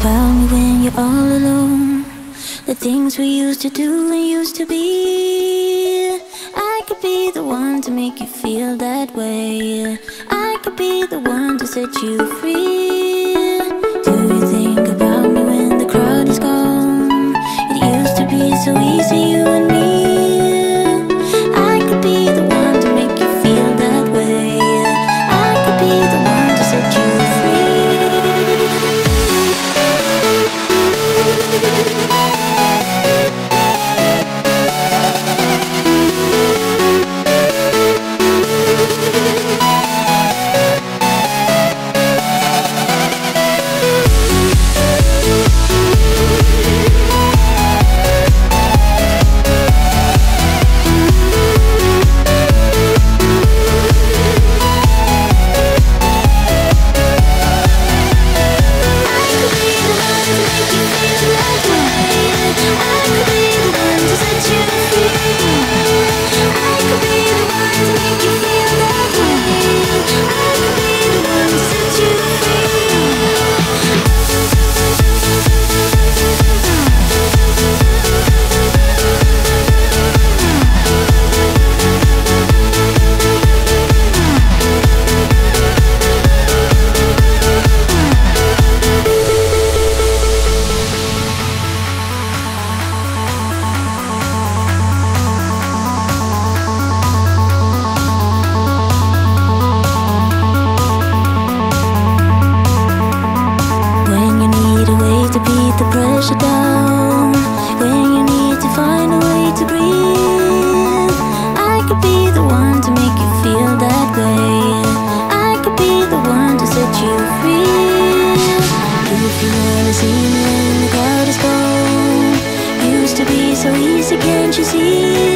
about me when you're all alone. The things we used to do and used to be. I could be the one to make you feel that way. I could be the one to set you free. Do you think about me when the crowd is gone? It used to be so easy, you and me. Can't you see?